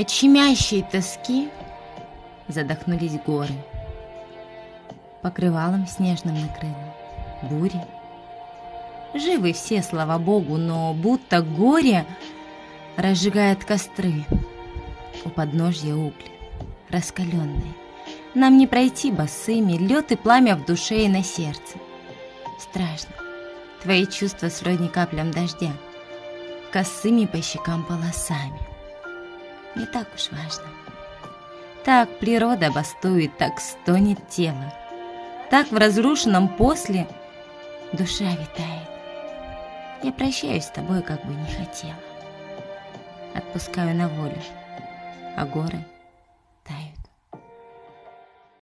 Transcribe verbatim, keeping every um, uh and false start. От щемящей тоски задохнулись горы, покрывалом снежным накрыло бури. Живы все, слава Богу, но будто горе разжигает костры у подножья угли раскаленные. Нам не пройти босыми, лед и пламя в душе и на сердце. Страшно, твои чувства сродни каплям дождя, косыми по щекам полосами. Не так уж важно. Так природа бастует, так стонет тело, так в разрушенном после душа витает. Я прощаюсь с тобой, как бы не хотела, отпускаю на волю, а горы тают.